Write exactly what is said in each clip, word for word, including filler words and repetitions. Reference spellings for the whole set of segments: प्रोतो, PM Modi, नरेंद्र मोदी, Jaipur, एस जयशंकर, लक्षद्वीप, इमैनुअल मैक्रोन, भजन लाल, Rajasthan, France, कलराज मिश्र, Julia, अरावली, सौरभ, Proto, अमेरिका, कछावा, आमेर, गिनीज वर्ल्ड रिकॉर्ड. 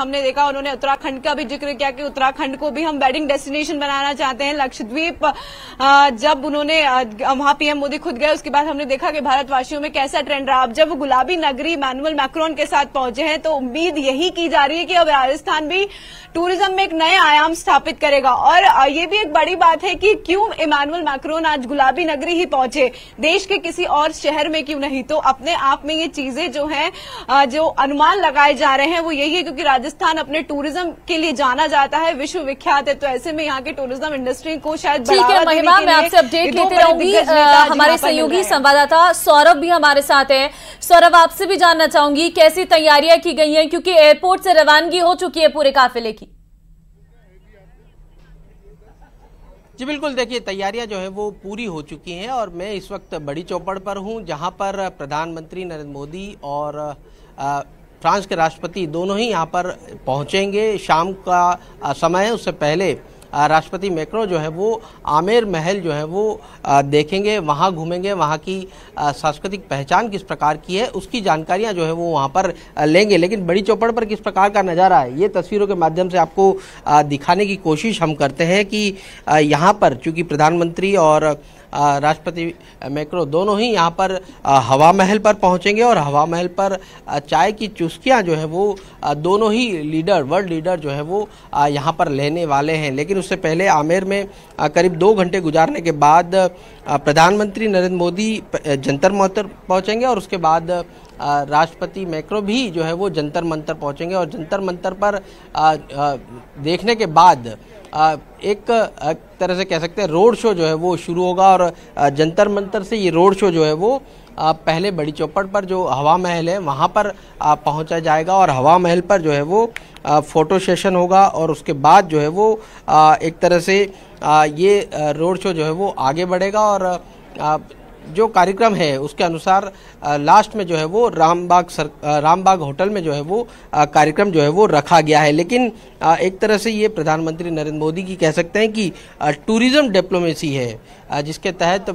हमने देखा उन्होंने उत्तराखंड का भी जिक्र किया कि उत्तराखंड को भी हम बेडिंग डेस्टिनेशन बनाना चाहते हैं। लक्षद्वीप जब उन्होंने वहां पीएम मोदी खुद गए उसके बाद हमने देखा कि भारतवासियों में कैसा ट्रेंड रहा। अब जब वो गुलाबी नगरी इमैनुअल मैक्रोन के साथ पहुंचे हैं तो उम्मीद यही की जा रही है कि अब राजस्थान भी टूरिज्म में एक नए आयाम स्थापित करेगा। और ये भी एक बड़ी बात है कि क्यों इमैनुअल मैक्रोन आज गुलाबी नगरी ही पहुंचे, देश के किसी और शहर में क्यों नहीं। तो अपने आप में ये चीजें जो हैं, जो अनुमान लगाए जा रहे हैं वो यही है, क्योंकि राजस्थान अपने टूरिज्म के लिए जाना जाता है, विश्व विख्यात है। तो ऐसे में यहाँ के टूरिज्म इंडस्ट्री को शायद बढ़ावा देने के लिए महिमा मैं आपसे अपडेट लेते रहूंगी। हमारे सहयोगी संवाददाता सौरभ भी हमारे साथ हैं। सौरभ, आपसे भी जानना चाहूंगी कैसी तैयारियां की गई हैं, क्योंकि एयरपोर्ट से रवानगी हो चुकी है पूरे काफिले की। जी बिल्कुल, देखिए तैयारियां जो है वो पूरी हो चुकी हैं और मैं इस वक्त बड़ी चौपड़ पर हूं, जहां पर प्रधानमंत्री नरेंद्र मोदी और आ, फ्रांस के राष्ट्रपति दोनों ही यहां पर पहुंचेंगे। शाम का आ, समय है, उससे पहले राष्ट्रपति मैक्रों जो है वो आमेर महल जो है वो देखेंगे, वहाँ घूमेंगे, वहाँ की सांस्कृतिक पहचान किस प्रकार की है उसकी जानकारियाँ जो है वो वहाँ पर लेंगे। लेकिन बड़ी चौपड़ पर किस प्रकार का नज़ारा है ये तस्वीरों के माध्यम से आपको दिखाने की कोशिश हम करते हैं कि यहाँ पर चूँकि प्रधानमंत्री और राष्ट्रपति मैक्रोन दोनों ही यहाँ पर हवा महल पर पहुँचेंगे और हवा महल पर चाय की चुस्कियाँ जो है वो दोनों ही लीडर वर्ल्ड लीडर जो है वो यहाँ पर लेने वाले हैं। लेकिन उससे पहले आमेर में करीब दो घंटे गुजारने के बाद प्रधानमंत्री नरेंद्र मोदी जंतर मंतर पहुँचेंगे और उसके बाद राष्ट्रपति मैक्रोन भी जो है वो जंतर मंतर पहुँचेंगे और जंतर मंतर पर देखने के बाद एक तरह से कह सकते हैं रोड शो जो है वो शुरू होगा। और जंतर मंतर से ये रोड शो जो है वो पहले बड़ी चौपड़ पर जो हवा महल है वहाँ पर पहुँचा जाएगा और हवा महल पर जो है वो फोटो सेशन होगा और उसके बाद जो है वो एक तरह से ये रोड शो जो है वो आगे बढ़ेगा। और जो कार्यक्रम है उसके अनुसार लास्ट में जो है वो रामबाग सर रामबाग होटल में जो है वो कार्यक्रम जो है वो रखा गया है। लेकिन एक तरह से ये प्रधानमंत्री नरेंद्र मोदी की कह सकते हैं कि टूरिज्म डिप्लोमेसी है, जिसके तहत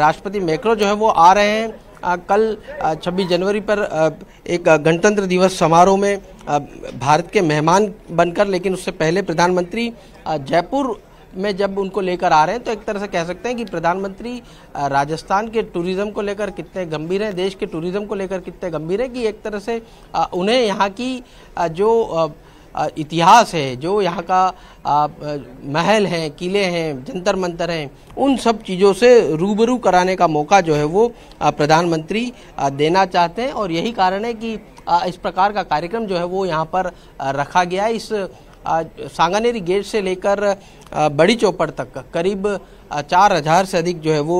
राष्ट्रपति मैक्रोन जो है वो आ रहे हैं। कल छब्बीस जनवरी पर एक गणतंत्र दिवस समारोह में भारत के मेहमान बनकर, लेकिन उससे पहले प्रधानमंत्री जयपुर में जब उनको लेकर आ रहे हैं तो एक तरह से कह सकते हैं कि प्रधानमंत्री राजस्थान के टूरिज्म को लेकर कितने गंभीर हैं, देश के टूरिज्म को लेकर कितने गंभीर हैं कि एक तरह से उन्हें यहाँ की जो इतिहास है, जो यहाँ का महल है, किले हैं, जंतर मंतर हैं, उन सब चीज़ों से रूबरू कराने का मौका जो है वो प्रधानमंत्री देना चाहते हैं। और यही कारण है कि इस प्रकार का कार्यक्रम जो है वो यहाँ पर रखा गया है। इस सांगानेरी गेट से लेकर बड़ी चौपड़ तक करीब चार हज़ार से अधिक जो है वो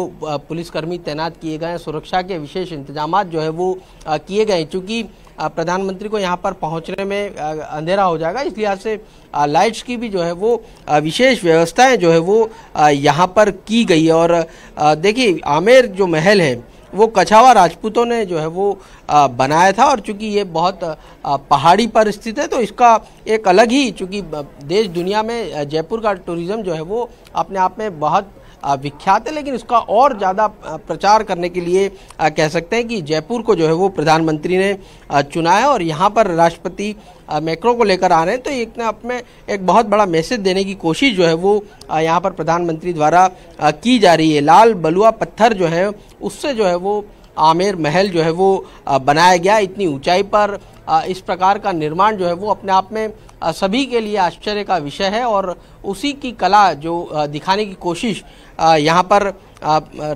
पुलिसकर्मी तैनात किए गए हैं। सुरक्षा के विशेष इंतजाम जो है वो किए गए, चूँकि प्रधानमंत्री को यहाँ पर पहुँचने में अंधेरा हो जाएगा, इस लिहाज से लाइट्स की भी जो है वो विशेष व्यवस्थाएं जो है वो यहाँ पर की गई है। और देखिए आमेर जो महल है वो कछावा राजपूतों ने जो है वो बनाया था और चूंकि ये बहुत पहाड़ी पर स्थित है तो इसका एक अलग ही, चूंकि देश दुनिया में जयपुर का टूरिज़्म जो है वो अपने आप में बहुत विख्यात है, लेकिन इसका और ज़्यादा प्रचार करने के लिए कह सकते हैं कि जयपुर को जो है वो प्रधानमंत्री ने चुना है और यहाँ पर राष्ट्रपति मैक्रोन को लेकर आ रहे हैं। तो एक ना अपने एक बहुत बड़ा मैसेज देने की कोशिश जो है वो यहाँ पर प्रधानमंत्री द्वारा की जा रही है। लाल बलुआ पत्थर जो है उससे जो है वो आमेर महल जो है वो बनाया गया, इतनी ऊंचाई पर इस प्रकार का निर्माण जो है वो अपने आप में सभी के लिए आश्चर्य का विषय है। और उसी की कला जो दिखाने की कोशिश यहाँ पर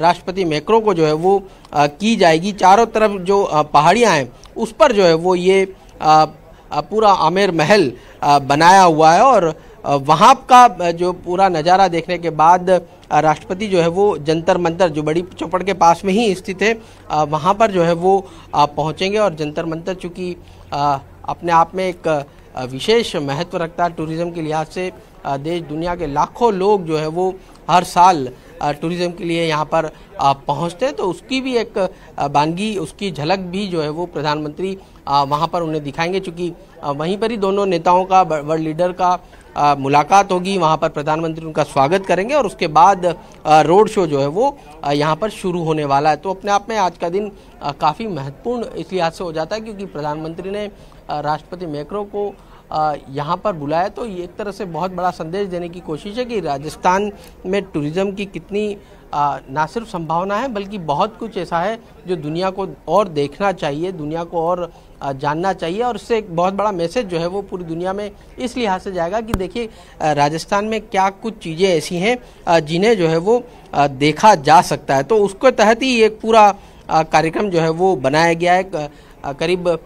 राष्ट्रपति मैक्रोन को जो है वो की जाएगी। चारों तरफ जो पहाड़ियाँ हैं उस पर जो है वो ये पूरा आमेर महल बनाया हुआ है और वहाँ का जो पूरा नज़ारा देखने के बाद राष्ट्रपति जो है वो जंतर मंतर जो बड़ी चौपड़ के पास में ही स्थित है वहाँ पर जो है वो पहुँचेंगे। और जंतर मंतर चूँकि अपने आप में एक विशेष महत्व रखता है टूरिज़्म के लिहाज से, देश दुनिया के लाखों लोग जो है वो हर साल टूरिज़्म के लिए यहाँ पर पहुँचते हैं, तो उसकी भी एक बानगी, उसकी झलक भी जो है वो प्रधानमंत्री वहाँ पर उन्हें दिखाएंगे। चूँकि वहीं पर ही दोनों नेताओं का, वर्ल्ड लीडर का आ, मुलाकात होगी, वहाँ पर प्रधानमंत्री उनका स्वागत करेंगे और उसके बाद आ, रोड शो जो है वो आ, यहाँ पर शुरू होने वाला है। तो अपने आप में आज का दिन काफ़ी महत्वपूर्ण इस लिहाज से हो जाता है क्योंकि प्रधानमंत्री ने राष्ट्रपति मैक्रोन को यहाँ पर बुलाया, तो ये एक तरह से बहुत बड़ा संदेश देने की कोशिश है कि राजस्थान में टूरिज़्म की कितनी ना सिर्फ संभावना है बल्कि बहुत कुछ ऐसा है जो दुनिया को और देखना चाहिए, दुनिया को और जानना चाहिए। और इससे एक बहुत बड़ा मैसेज जो है वो पूरी दुनिया में इस लिहाज से जाएगा कि देखिए राजस्थान में क्या कुछ चीज़ें ऐसी हैं जिन्हें जो है वो देखा जा सकता है। तो उसके तहत ही एक पूरा कार्यक्रम जो है वो बनाया गया है। करीब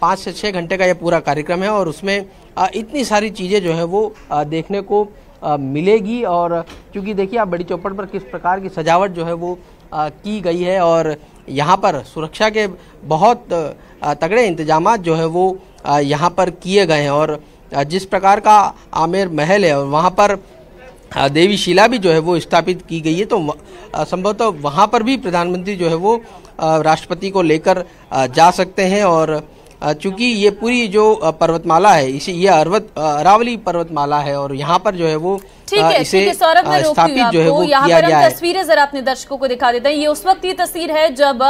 पाँच से छः घंटे का यह पूरा कार्यक्रम है और उसमें इतनी सारी चीज़ें जो है वो देखने को मिलेगी। और क्योंकि देखिए आप बड़ी चौपड़ पर किस प्रकार की सजावट जो है वो की गई है और यहाँ पर सुरक्षा के बहुत तगड़े इंतजाम जो है वो यहाँ पर किए गए हैं। और जिस प्रकार का आमेर महल है और वहाँ पर देवी शिला भी जो है वो स्थापित की गई है, तो संभवतः वहाँ पर भी प्रधानमंत्री जो है वो राष्ट्रपति को लेकर जा सकते हैं। और चूँकि ये पूरी जो पर्वतमाला है इसी ये अरवत अरावली पर्वतमाला है और यहाँ पर जो है वो ठीक है, ठीक है सौरभ ने रोकी जो है वो यहाँ पर हम तस्वीरें जरा अपने दर्शकों को दिखा देते हैं। ये उस वक्त की तस्वीर है जब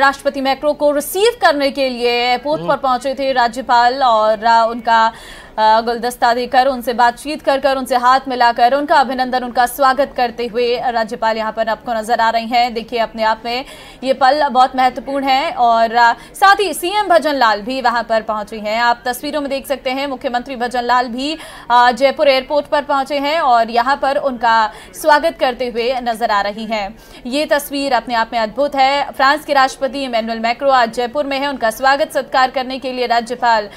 राष्ट्रपति मैक्रोन को रिसीव करने के लिए एयरपोर्ट पर पहुंचे थे राज्यपाल, और उनका गुलदस्ता देकर, उनसे बातचीत कर कर, उनसे हाथ मिलाकर, उनका अभिनंदन, उनका स्वागत करते हुए राज्यपाल यहाँ पर आपको नजर आ रही हैं। देखिए अपने आप में ये पल बहुत महत्वपूर्ण है। और साथ ही सीएम भजन लाल भी वहाँ पर पहुँचे हैं, आप तस्वीरों में देख सकते हैं। मुख्यमंत्री भजन लाल भी जयपुर एयरपोर्ट पर पहुँचे हैं और यहाँ पर उनका स्वागत करते हुए नजर आ रही हैं। ये तस्वीर अपने आप में अद्भुत है। फ्रांस के राष्ट्रपति इमैनुअल मैक्रोन आज जयपुर में है, उनका स्वागत सत्कार करने के लिए राज्यपाल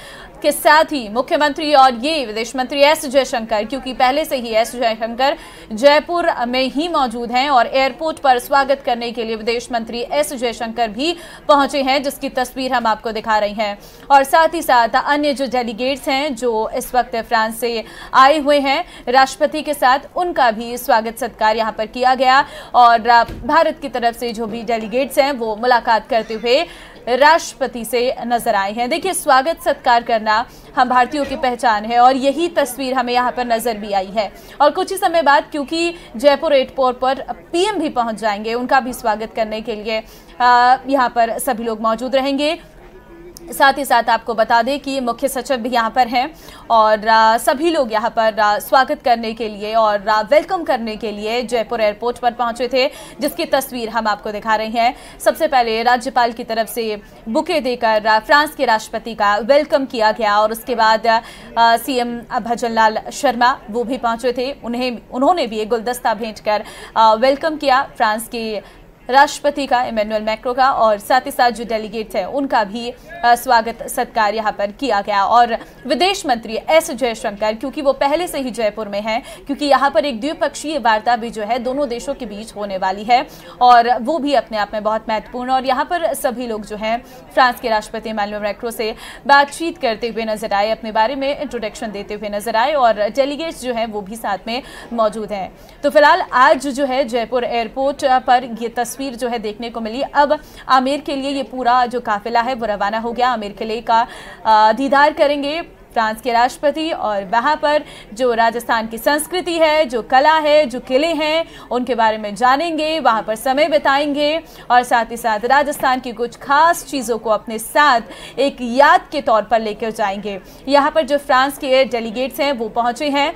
के साथ ही मुख्यमंत्री और ये विदेश मंत्री एस जयशंकर, क्योंकि पहले से ही एस जयशंकर जयपुर में ही मौजूद हैं और एयरपोर्ट पर स्वागत करने के लिए विदेश मंत्री एस जयशंकर भी पहुंचे हैं, जिसकी तस्वीर हम आपको दिखा रही हैं। और साथ ही साथ अन्य जो डेलीगेट्स हैं जो इस वक्त फ्रांस से आए हुए हैं राष्ट्रपति के साथ, उनका भी स्वागत सत्कार यहाँ पर किया गया और भारत की तरफ से जो भी डेलीगेट्स हैं वो मुलाकात करते हुए राष्ट्रपति से नजर आए हैं। देखिए स्वागत सत्कार करना हम भारतीयों की पहचान है और यही तस्वीर हमें यहाँ पर नजर भी आई है। और कुछ ही समय बाद क्योंकि जयपुर एयरपोर्ट पर पीएम भी पहुँच जाएंगे, उनका भी स्वागत करने के लिए यहाँ पर सभी लोग मौजूद रहेंगे। साथ ही साथ आपको बता दें कि मुख्य सचिव भी यहाँ पर हैं और सभी लोग यहाँ पर स्वागत करने के लिए और वेलकम करने के लिए जयपुर एयरपोर्ट पर पहुँचे थे, जिसकी तस्वीर हम आपको दिखा रहे हैं। सबसे पहले राज्यपाल की तरफ से बुके देकर फ्रांस के राष्ट्रपति का वेलकम किया गया और उसके बाद सीएम भजन लाल शर्मा वो भी पहुँचे थे, उन्हें उन्होंने भी एक गुलदस्ता भेंट कर वेलकम किया फ्रांस के राष्ट्रपति का, इमैनुअल मैक्रोन का। और साथ ही साथ जो डेलीगेट्स हैं उनका भी स्वागत सत्कार यहाँ पर किया गया। और विदेश मंत्री एस जयशंकर, क्योंकि वो पहले से ही जयपुर में हैं, क्योंकि यहाँ पर एक द्विपक्षीय वार्ता भी जो है दोनों देशों के बीच होने वाली है और वो भी अपने आप में बहुत महत्वपूर्ण। और यहाँ पर सभी लोग जो हैं फ्रांस के राष्ट्रपति इमैनुअल मैक्रोन से बातचीत करते हुए नजर आए, अपने बारे में इंट्रोडक्शन देते हुए नजर आए और डेलीगेट्स जो हैं वो भी साथ में मौजूद हैं। तो फिलहाल आज जो है जयपुर एयरपोर्ट पर ये तस्वीर जो है देखने को मिली। अब आमेर के लिए ये पूरा जो काफिला है वो रवाना हो गया, आमेर किले का दीदार करेंगे फ्रांस के राष्ट्रपति और वहाँ पर जो राजस्थान की संस्कृति है, जो कला है, जो किले हैं, उनके बारे में जानेंगे, वहाँ पर समय बिताएंगे और साथ ही साथ राजस्थान की कुछ खास चीज़ों को अपने साथ एक याद के तौर पर लेकर जाएंगे। यहाँ पर जो फ्रांस के डेलीगेट्स हैं वो पहुँचे हैं,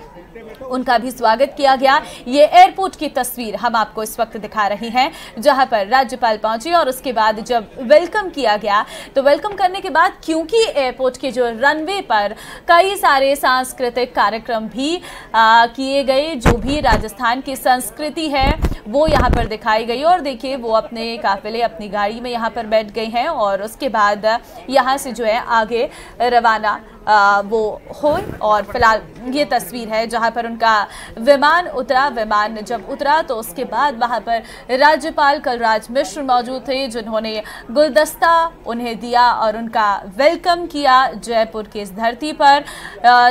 उनका भी स्वागत किया गया। ये एयरपोर्ट की तस्वीर हम आपको इस वक्त दिखा रहे हैं जहां पर राज्यपाल पहुंचे और उसके बाद जब वेलकम किया गया तो वेलकम करने के बाद क्योंकि एयरपोर्ट के जो रनवे पर कई सारे सांस्कृतिक कार्यक्रम भी किए गए, जो भी राजस्थान की संस्कृति है वो यहाँ पर दिखाई गई। और देखिए वो अपने काफिले अपनी गाड़ी में यहाँ पर बैठ गए हैं और उसके बाद यहाँ से जो है आगे रवाना आ, वो हो। और फिलहाल ये तस्वीर है जहाँ पर उनका विमान उतरा, विमान जब उतरा तो उसके बाद वहाँ पर राज्यपाल कलराज मिश्र मौजूद थे, जिन्होंने गुलदस्ता उन्हें दिया और उनका वेलकम किया। जयपुर की इस धरती पर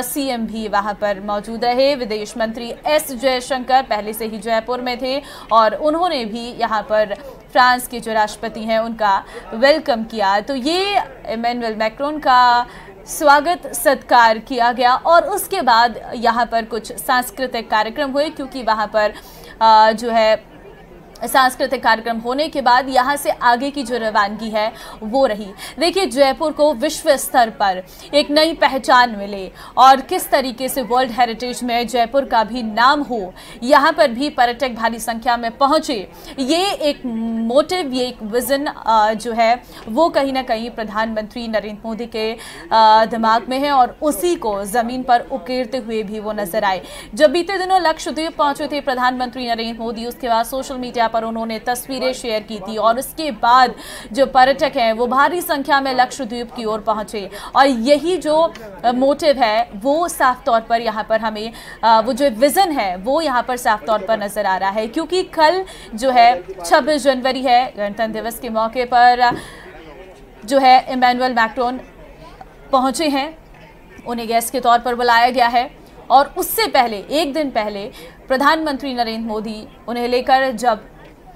सीएम भी वहाँ पर मौजूद रहे, विदेश मंत्री एस जयशंकर पहले से ही जयपुर में थे और उन्होंने भी यहाँ पर फ्रांस के जो राष्ट्रपति हैं उनका वेलकम किया। तो ये इमैनुअल मैक्रोन का स्वागत सत्कार किया गया और उसके बाद यहाँ पर कुछ सांस्कृतिक कार्यक्रम हुए, क्योंकि वहाँ पर जो है सांस्कृतिक कार्यक्रम होने के बाद यहाँ से आगे की जो रवानगी है वो रही। देखिए, जयपुर को विश्व स्तर पर एक नई पहचान मिले और किस तरीके से वर्ल्ड हेरिटेज में जयपुर का भी नाम हो, यहाँ पर भी पर्यटक भारी संख्या में पहुँचे, ये एक मोटिव, ये एक विज़न जो है वो कहीं ना कहीं प्रधानमंत्री नरेंद्र मोदी के दिमाग में है और उसी को ज़मीन पर उकेरते हुए भी वो नजर आए। जब बीते दिनों लक्षद्वीप पहुँचे थे प्रधानमंत्री नरेंद्र मोदी, उसके बाद सोशल मीडिया पर उन्होंने तस्वीरें शेयर की थी और उसके बाद जो पर्यटक हैं वो भारी संख्या में लक्षद्वीप की ओर पहुंचे। और यही जो मोटिव है वो साफ तौर पर यहाँ पर हमें, वो जो विजन है वो यहाँ पर साफ तौर पर नजर आ रहा है, क्योंकि कल जो है छब्बीस जनवरी है, गणतंत्र दिवस के मौके पर जो है इमैनुअल मैक्रोन पहुंचे हैं, उन्हें गेस्ट के तौर पर बुलाया गया है और उससे पहले एक दिन पहले प्रधानमंत्री नरेंद्र मोदी उन्हें लेकर जब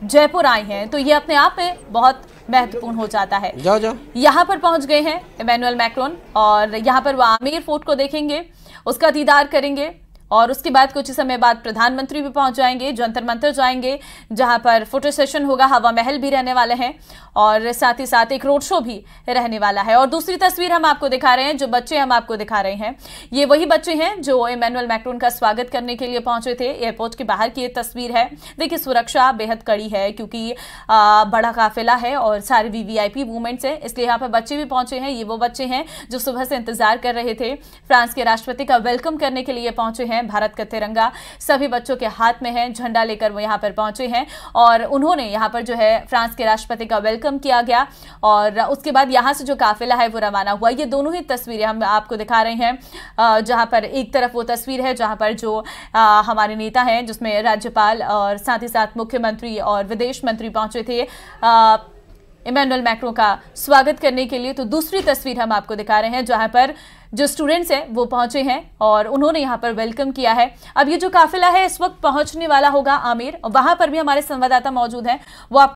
जयपुर आए हैं तो ये अपने आप में बहुत महत्वपूर्ण हो जाता है। जाओ जाओ। यहाँ पर पहुँच गए हैं इमैनुअल मैक्रोन और यहाँ पर वो आमेर फोर्ट को देखेंगे, उसका दीदार करेंगे और उसके बाद कुछ ही समय बाद प्रधानमंत्री भी पहुँच जाएंगे, जंतर मंतर जाएंगे जहाँ पर फोटो सेशन होगा, हवा महल भी रहने वाले हैं और साथ ही साथ एक रोड शो भी रहने वाला है। और दूसरी तस्वीर हम आपको दिखा रहे हैं, जो बच्चे हम आपको दिखा रहे हैं ये वही बच्चे हैं जो इमैनुअल मैक्रोन का स्वागत करने के लिए पहुँचे थे। एयरपोर्ट के बाहर की ये तस्वीर है। देखिए, सुरक्षा बेहद कड़ी है क्योंकि बड़ा काफिला है और सारे V V I P movements हैं, इसलिए यहाँ पर बच्चे भी पहुँचे हैं। ये वो बच्चे हैं जो सुबह से इंतजार कर रहे थे, फ्रांस के राष्ट्रपति का वेलकम करने के लिए पहुँचे हैं। भारत का तिरंगा सभी बच्चों के हाथ में है, झंडा लेकर वो यहाँ पर पहुंचे हैं और उन्होंने यहाँ पर जो है फ्रांस के राष्ट्रपति का वेलकम किया गया और उसके बाद यहाँ से जो काफिला है वो रवाना हुआ। ये दोनों ही तस्वीरें हम आपको दिखा रहे हैं, जहाँ पर एक तरफ वो तस्वीर है जहाँ पर जो हमारे नेता हैं जिसमें राज्यपाल और साथ ही साथ मुख्यमंत्री और विदेश मंत्री पहुंचे थे इमैनुअल मैक्रोन का स्वागत करने के लिए, तो दूसरी तस्वीर हम आपको दिखा रहे हैं जहाँ पर जो स्टूडेंट्स हैं वो पहुंचे हैं और उन्होंने यहाँ पर वेलकम किया है। अब ये जो काफिला है इस वक्त पहुंचने वाला होगा आमेर, वहाँ पर भी हमारे संवाददाता मौजूद हैं, वो आप